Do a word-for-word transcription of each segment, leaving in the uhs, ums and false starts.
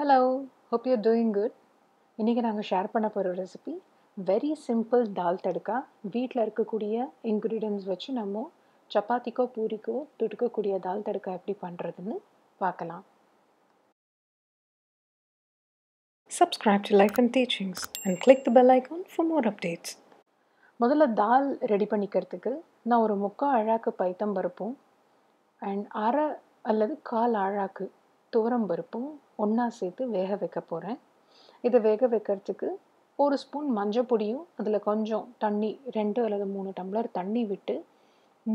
Hello, hope you're doing good. இன்னைக்கு நாங்க share பண்ண போற recipe very simple dal tadka. வீட்ல இருக்கக்கூடிய இன்கிரிடியன்ட்ஸ் வச்சு நம்ம சப்பாத்திக்கோ பூரிக்கோ தொட்டுக்க கூடிய தால் தடுக்கா எப்படி பண்றதுன்னு பார்க்கலாம். Subscribe to Life and Teachings and click the bell icon for more updates. முதல்ல தால் ரெடி பண்ணிக்கிறதுக்கு நான் ஒரு முக்கா அழாக்கு பைத்தம் பருப்பும் and அரை அல்லது கால் அழாக்கு தோரம் பருப்பும் ஒண்ணா சேர்த்து வேக வைக்க போறேன். இது வேக வைக்கிறதுக்கு ஒரு ஸ்பூன் மஞ்சள் பொடியும் அதில் கொஞ்சம் தண்ணி ரெண்டு அல்லது மூணு டம்ளர் தண்ணி விட்டு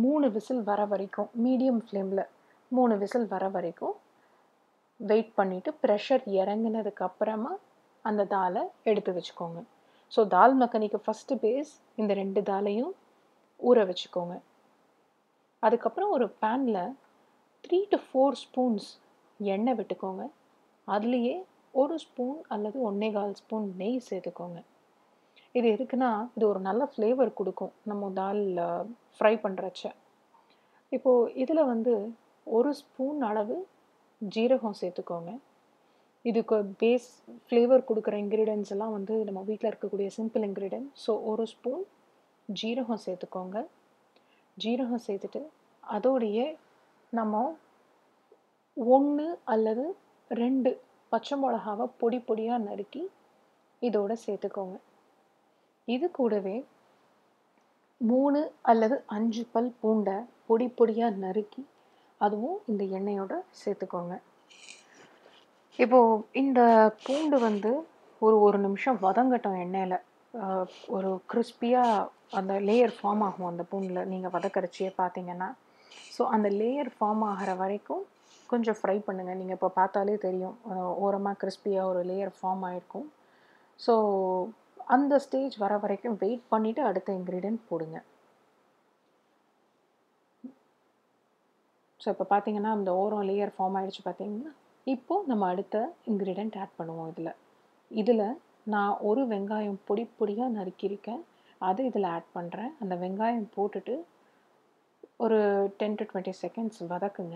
மூணு விசில் வர வரைக்கும் மீடியம் ஃப்ளேமில் மூணு விசில் வர வரைக்கும் வெயிட் பண்ணிவிட்டு ப்ரெஷர் இறங்கினதுக்கு அப்புறமா அந்த தாலை எடுத்து வச்சுக்கோங்க. ஸோ தால் மக்கனிக்கு ஃபஸ்ட்டு பேஸ் இந்த ரெண்டு தாலையும் ஊற வச்சுக்கோங்க. அதுக்கப்புறம் ஒரு பேனில் த்ரீ டு ஃபோர் ஸ்பூன்ஸ் எண்ணெய் விட்டுக்கோங்க. அதுலேயே ஒரு ஸ்பூன் அல்லது ஒன்றே கால் ஸ்பூன் நெய் சேர்த்துக்கோங்க. இது எதுக்குன்னா இது ஒரு நல்ல ஃப்ளேவர் கொடுக்கும் நம்ம தால் ஃப்ரை பண்ணுறச்ச. இப்போது இதில் வந்து ஒரு ஸ்பூன் அளவு ஜீரகம் சேர்த்துக்கோங்க. இதுக்கு பேஸ் ஃப்ளேவர் கொடுக்குற இன்க்ரீடியன்ட்ஸ் எல்லாம் வந்து நம்ம வீட்டில் இருக்கக்கூடிய சிம்பிள் இன்க்ரீடியன்ட். ஸோ ஒரு ஸ்பூன் ஜீரகம் சேர்த்துக்கோங்க. ஜீரகம் சேர்த்துட்டு அதோடைய நம்ம ஒன்று அல்லது ரெண்டு பச்சை மிளகாவை பொடி பொடியாக நறுக்கி இதோடு சேர்த்துக்கோங்க. இது கூடவே மூணு அல்லது அஞ்சு பல் பூண்டை பொடி பொடியாக நறுக்கி அதுவும் இந்த எண்ணெயோடு சேர்த்துக்கோங்க. இப்போது இந்த பூண்டு வந்து ஒரு ஒரு நிமிஷம் வதங்கட்டும் எண்ணெயில். ஒரு கிறிஸ்பியாக அந்த லேயர் ஃபார்ம் ஆகும் அந்த பூண்டில் நீங்கள் வதக்கரைச்சியே பார்த்தீங்கன்னா. ஸோ அந்த லேயர் ஃபார்ம் ஆகிற வரைக்கும் கொஞ்சம் ஃப்ரை பண்ணுங்கள். நீங்கள் இப்போ பார்த்தாலே தெரியும் ஓரமாக கிறிஸ்பியாக ஒரு லேயர் ஃபார்ம் ஆகிருக்கும். ஸோ அந்த ஸ்டேஜ் வர வரைக்கும் வெயிட் பண்ணிவிட்டு அடுத்த இன்க்ரீடியன்ட் போடுங்க. ஸோ இப்போ பார்த்தீங்கன்னா அந்த ஓரம் லேயர் ஃபார்ம் ஆகிடுச்சு பார்த்தீங்கன்னா. இப்போது நம்ம அடுத்த இன்க்ரீடியன்ட் ஆட் பண்ணுவோம். இதில் இதில் நான் ஒரு வெங்காயம் பொடி பொடியாக நறுக்கியிருக்கேன், அது இதில் ஆட் பண்ணுறேன். அந்த வெங்காயம் போட்டுட்டு ஒரு டென் டு டுவெண்ட்டி செகண்ட்ஸ் வதக்குங்க.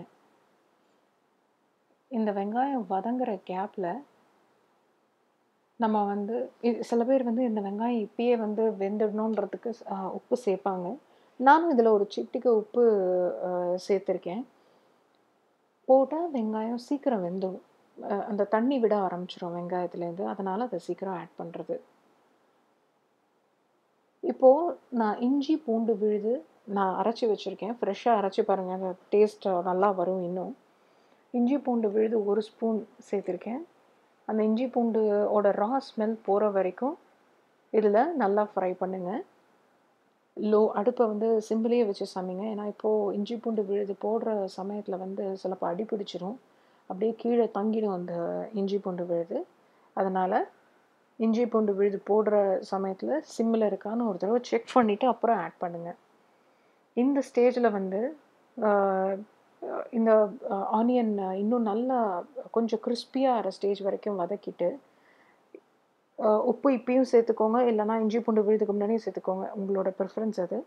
இந்த வெங்காயம் வதங்குற கேப்பில் நம்ம வந்து சில பேர் வந்து இந்த வெங்காயம் இப்பயே வந்து வெந்துடணுன்றதுக்கு உப்பு சேர்ப்பாங்க. நானும் இதில் ஒரு சிட்டிக்கு உப்பு சேர்த்துருக்கேன். போட்டால் வெங்காயம் சீக்கிரம் வெந்துடும், அந்த தண்ணி விட ஆரம்பிச்சிடும் வெங்காயத்துலேருந்து. அதனால் அதை சீக்கிரம் ஆட் பண்ணுறது. இப்போது நான் இஞ்சி பூண்டு விழுது நான் அரைச்சி வச்சுருக்கேன். ஃப்ரெஷ்ஷாக அரைச்சி பாருங்கள், அந்த டேஸ்ட் நல்லா வரும். இன்னும் இஞ்சி பூண்டு விழுது ஒரு ஸ்பூன் சேர்த்துருக்கேன். அந்த இஞ்சி பூண்டுவோட ரா ஸ்மெல் போகிற வரைக்கும் இதில் நல்லா ஃப்ரை பண்ணுங்கள். லோ அடுப்பை வந்து சிம்பிளே வச்சு சமைங்க. ஏன்னா இப்போது இஞ்சி பூண்டு விழுது போடுற சமயத்தில் வந்து சிலப்போ அடி பிடிச்சிடும், அப்படியே கீழே தங்கிடும் அந்த இஞ்சி பூண்டு விழுது. அதனால் இஞ்சி பூண்டு விழுது போடுற சமயத்தில் சிம்மில் இருக்கான்னு ஒரு தடவை செக் பண்ணிவிட்டு அப்புறம் ஆட் பண்ணுங்கள். இந்த ஸ்டேஜில் வந்து இந்த ஆனியன் இன்னும் நல்லா கொஞ்சம் கிறிஸ்பியாக ஆகிற ஸ்டேஜ் வரைக்கும் வதக்கிட்டு உப்பு இப்பயும் சேர்த்துக்கோங்க, இல்லைனா இஞ்சி பூண்டு விழுதுக்கு முன்னாடியே சேர்த்துக்கோங்க, உங்களோட ப்ரிஃபரன்ஸ் அது.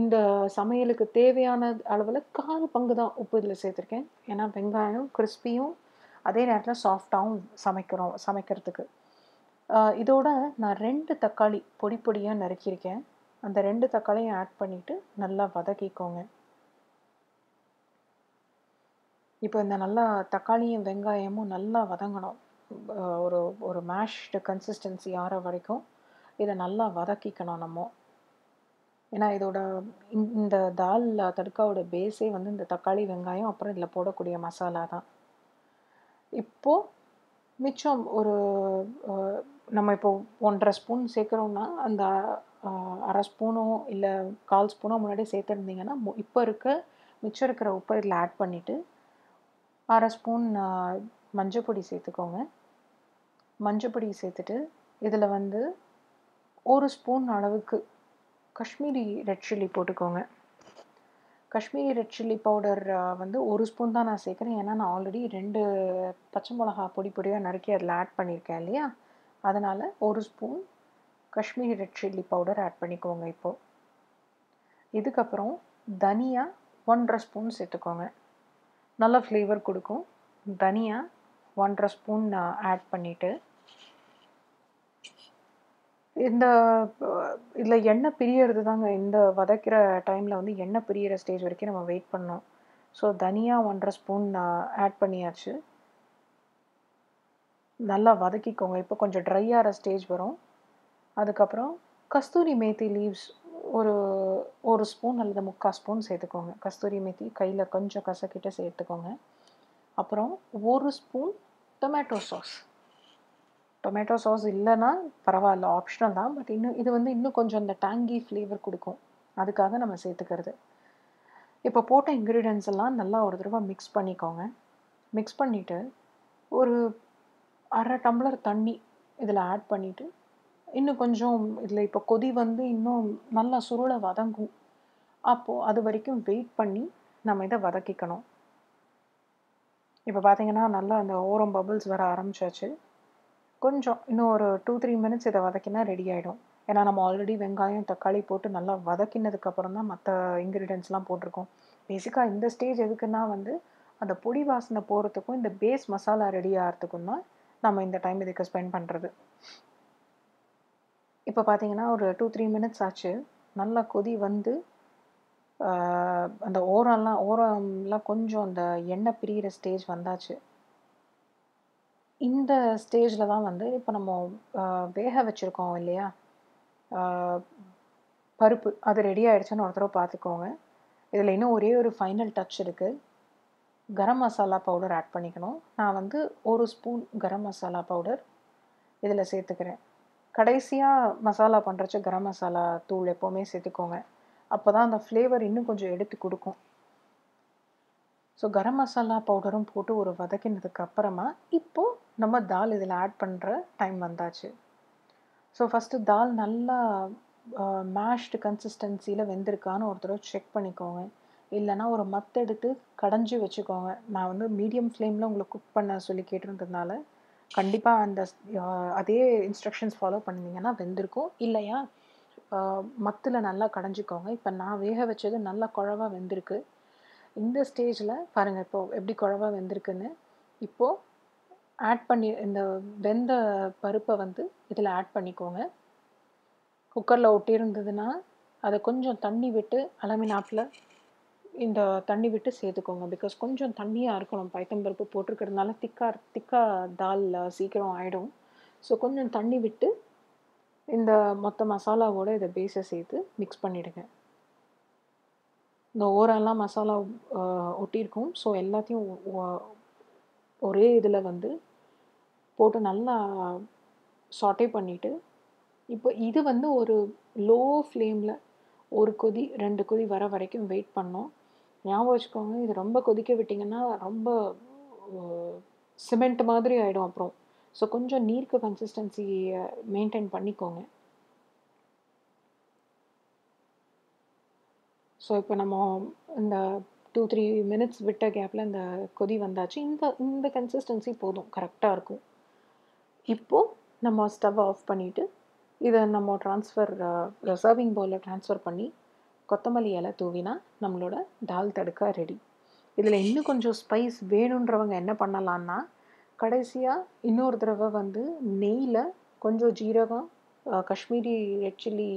இந்த சமையலுக்கு தேவையான அளவில் கால் பங்கு தான் உப்பு இதில் சேர்த்துருக்கேன். ஏன்னா வெங்காயம் கிறிஸ்பியும் அதே நேரத்தில் சாஃப்டாகவும் சமைக்கிறோம் சமைக்கிறதுக்கு. இதோட நான் ரெண்டு தக்காளி பொடி பொடியாக நறுக்கியிருக்கேன். அந்த ரெண்டு தக்காளியும் ஆட் பண்ணிவிட்டு நல்லா வதக்கிக்கோங்க. இப்போ இந்த நல்லா தக்காளியும் வெங்காயமும் நல்லா வதங்கணும். ஒரு ஒரு மேஷ்டு கன்சிஸ்டன்சி ஆகிற வரைக்கும் இதை நல்லா வதக்கிக்கணும் நம்ம. ஏன்னா இதோட இந்த தால் தடுக்காவோட பேஸே வந்து இந்த தக்காளி வெங்காயம் அப்புறம் இதில் போடக்கூடிய மசாலா தான். இப்போது மிச்சம் ஒரு நம்ம இப்போது ஒன்றரை ஸ்பூன் சேர்க்குறோம்னா அந்த அரை ஸ்பூனோ இல்லை கால் ஸ்பூனோ முன்னாடி சேர்த்துருந்தீங்கன்னா இப்போ இருக்க மிச்சம் இருக்கிற உப்பை இதில் ஆட் பண்ணிவிட்டு அரை ஸ்பூன் மஞ்சள் பொடி சேர்த்துக்கோங்க. மஞ்சள் பொடி சேர்த்துட்டு இதில் வந்து ஒரு ஸ்பூன் அளவுக்கு காஷ்மீரி ரெட் சில்லி போட்டுக்கோங்க. காஷ்மீரி ரெட் சில்லி பவுடர் வந்து ஒரு ஸ்பூன் தான் நான் சேர்க்குறேன். ஏன்னா நான் ஆல்ரெடி ரெண்டு பச்சை மிளகா பொடி பொடியாக நறுக்கி அதில் ஆட் பண்ணியிருக்கேன் இல்லையா, அதனால் ஒரு spoon Kashmiri red chilli powder add பண்ணிக்கோங்க. இப்போது இதுக்கப்புறம் தனியா ஒன்றரை ஸ்பூன் சேர்த்துக்கோங்க, நல்ல ஃப்ளேவர் கொடுக்கும். தனியா ஒன்றரை ஸ்பூன் ஆட் பண்ணிவிட்டு இந்த இதில் எண்ணெய் பிரியறது தாங்க. இந்த வதக்கிற டைமில் வந்து எண்ணெய் பிரியிற ஸ்டேஜ் வரைக்கும் நம்ம வெயிட் பண்ணோம். ஸோ தனியா ஒன்றரை ஸ்பூன் ஆட் பண்ணியாச்சு. நல்லா வதக்கிக்கோங்க. இப்போ கொஞ்சம் ட்ரை ஆகிற ஸ்டேஜ் வரும். அதுக்கப்புறம் கஸ்தூரி மேத்தி லீவ்ஸ் ஒரு ஒரு ஸ்பூன் அல்லது முக்கால் ஸ்பூன் சேர்த்துக்கோங்க. கஸ்தூரி மேத்தி கையில் கொஞ்சம் கசக்கிட்ட சேர்த்துக்கோங்க. அப்புறம் ஒரு spoon tomato sauce. Tomato sauce இல்லைன்னா பரவாயில்ல, ஆப்ஷனல் தான். பட் இன்னும் இது வந்து இன்னும் கொஞ்சம் இந்த டேங்கி ஃப்ளேவர் கொடுக்கும், அதுக்காக நம்ம சேர்த்துக்கிறது. இப்போ போட்ட இன்க்ரீடியன்ஸ் எல்லாம் நல்லா ஒரு தடவை மிக்ஸ் பண்ணிக்கோங்க. மிக்ஸ் பண்ணிவிட்டு ஒரு அரை டம்ளர் தண்ணி இதில் ஆட் பண்ணிவிட்டு இன்னும் கொஞ்சம் இதில் இப்போ கொதி வந்து இன்னும் நல்லா சுருளை வதங்கும். அப்போது அது வரைக்கும் வெயிட் பண்ணி நம்ம இதை வதக்கிக்கணும். இப்போ பார்த்திங்கன்னா நல்லா அந்த ஓரம் பபிள்ஸ் வர ஆரம்பிச்சாச்சு. கொஞ்சம் இன்னும் ஒரு டூ த்ரீ மினிட்ஸ் இதை வதக்கினா ரெடி ஆகிடும். ஏன்னா நம்ம ஆல்ரெடி வெங்காயம் தக்காளி போட்டு நல்லா வதக்கினதுக்கப்புறம் தான் மற்ற இன்க்ரீடியன்ஸ்லாம் போட்டிருக்கோம். பேசிக்காக இந்த ஸ்டேஜ் எதுக்குன்னா வந்து அந்த பொடி வாசனை போகிறதுக்கும் இந்த பேஸ் மசாலா ரெடி ஆகிறதுக்கும் தான் நம்ம இந்த டைம் இதுக்கு ஸ்பெண்ட் பண்ணுறது. இப்போ பார்த்திங்கன்னா ஒரு டூ த்ரீ மினிட்ஸ் ஆச்சு. நல்லா கொதி வந்து அந்த ஓரம்லாம் ஓரம்லாம் கொஞ்சம் அந்த எண்ணெய் பிரிகிற ஸ்டேஜ் வந்தாச்சு. இந்த ஸ்டேஜில் தான் வந்து இப்போ நம்ம வேக வச்சுருக்கோம் இல்லையா பருப்பு, அது ரெடி ஆகிடுச்சுன்னு ஒரு தடவை பார்த்துக்கோங்க. இதில் இன்னும் ஒரே ஒரு ஃபைனல் டச் இருக்குது. கரம் மசாலா பவுடர் ஆட் பண்ணிக்கணும். நான் வந்து ஒரு ஸ்பூன் கரம் மசாலா பவுடர் இதில் சேர்த்துக்கிறேன். கடைசியாக மசாலா பண்ணுறச்சு கரம் மசாலா தூள் எப்போவுமே சேர்த்துக்கோங்க. அப்போ தான் அந்த ஃப்ளேவர் இன்னும் கொஞ்சம் எடுத்து கொடுக்கும். ஸோ கரம் மசாலா பவுடரும் போட்டு ஒரு வதக்கினதுக்கு அப்புறமா இப்போது நம்ம தால் இதில் ஆட் பண்ணுற டைம் வந்தாச்சு. ஸோ ஃபஸ்ட்டு தால் நல்லா மேஷ்டு கன்சிஸ்டன்சியில் வெந்திருக்கான்னு ஒரு தடவை செக் பண்ணிக்கோங்க. இல்லைனா ஒரு மத்தெடுத்து கடைஞ்சி வச்சுக்கோங்க. நான் வந்து மீடியம் ஃப்ளேமில் உங்களுக்கு குக் பண்ண சொல்லி கேட்டிருந்ததுனால கண்டிப்பாக அந்த அதே இன்ஸ்ட்ரக்ஷன்ஸ் ஃபாலோ பண்ணிங்கன்னா வெந்திருக்கும். இல்லையா மத்தில் நல்லா கடைஞ்சிக்கோங்க. இப்போ நான் வேக வச்சது நல்லா குழவா வெந்திருக்கு. இந்த ஸ்டேஜில் பாருங்கள் இப்போது எப்படி குழவா வெந்திருக்குன்னு. இப்போது ஆட் பண்ணி இந்த வெந்த பருப்பை வந்து இதில் ஆட் பண்ணிக்கோங்க. குக்கரில் ஒட்டியிருந்ததுன்னா அதை கொஞ்சம் தண்ணி விட்டு அலுமினாப்பில் இந்த தண்ணி விட்டு சேர்த்துக்கோங்க. பிகாஸ் கொஞ்சம் தண்ணியாக இருக்கணும். பைத்தம்பருப்பு போட்டிருக்கிறதுனால திக்கா திக்கா தால் சீக்கிரம் ஆகிடும். ஸோ கொஞ்சம் தண்ணி விட்டு இந்த மொத்த மசாலாவோடு இதை பேஸை சேர்த்து மிக்ஸ் பண்ணிவிடுங்க. இந்த ஓரெல்லாம் மசாலா ஒட்டியிருக்கும். ஸோ எல்லாத்தையும் ஒரே இதில் வந்து போட்டு நல்லா சாட்டே பண்ணிவிட்டு இப்போ இது வந்து ஒரு லோ ஃப்ளேமில் ஒரு கொதி ரெண்டு கொதி வர வரைக்கும் வெயிட் பண்ணோம். ஞாபகம் வச்சுக்கோங்க, இது ரொம்ப கொதிக்க விட்டிங்கன்னா ரொம்ப சிமெண்ட் மாதிரி ஆகிடும் அப்புறம். ஸோ கொஞ்சம் நீர்க்கு கன்சிஸ்டன்சியை மெயின்டைன் பண்ணிக்கோங்க. ஸோ இப்போ நம்ம இந்த டூ த்ரீ மினிட்ஸ் விட்ட கேப்பில் இந்த கொதி வந்தாச்சு. இந்த இந்த கன்சிஸ்டன்சி போதும், கரெக்டாக இருக்கும். இப்போது நம்ம ஸ்டவ் ஆஃப் பண்ணிவிட்டு இதை நம்ம ட்ரான்ஸ்ஃபர் சர்விங் பவுலில் ட்ரான்ஸ்ஃபர் பண்ணி கொத்தமல்லி இலை தூவினா நம்மளோட தால் தடுக்கா ரெடி. இதில் இன்னும் கொஞ்சம் ஸ்பைஸ் வேணுன்றவங்க என்ன பண்ணலான்னா கடைசியாக இன்னொரு தடவை வந்து நெய்யில் கொஞ்சம் ஜீரகம் காஷ்மீரி ரெட் சில்லி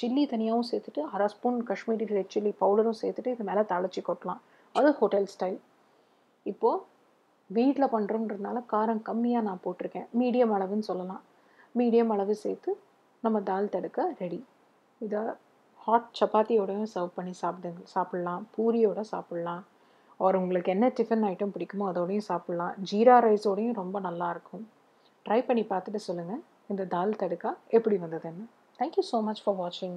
சில்லி தனியாகவும் சேர்த்துட்டு அரை ஸ்பூன் காஷ்மீரி ரெட் சில்லி பவுடரும் சேர்த்துட்டு இது மேலே தாளிச்சு கொட்டலாம். அது ஹோட்டல் ஸ்டைல். இப்போது வீட்டில் பண்ணுறோன்றதுனால காரம் கம்மியாக நான் போட்டிருக்கேன். மீடியம் அளவுன்னு சொல்லலாம். மீடியம் அளவு சேர்த்து நம்ம தால் தடுக்க ரெடி. இதை ஹாட் சப்பாத்தியோடையும் சர்வ் பண்ணி சாப்பிடுங்க சாப்பிட்லாம். பூரியோடு சாப்பிட்லாம். ஒரு உங்களுக்கு என்ன டிஃபன் ஐட்டம் பிடிக்குமோ அதோடையும் சாப்பிட்லாம். ஜீரா ரைஸோடையும் ரொம்ப நல்லாயிருக்கும். ட்ரை பண்ணி பார்த்துட்டு சொல்லுங்கள் இந்த தால் தடுக்கா எப்படி வந்ததுன்னு. Thank you so much for watching.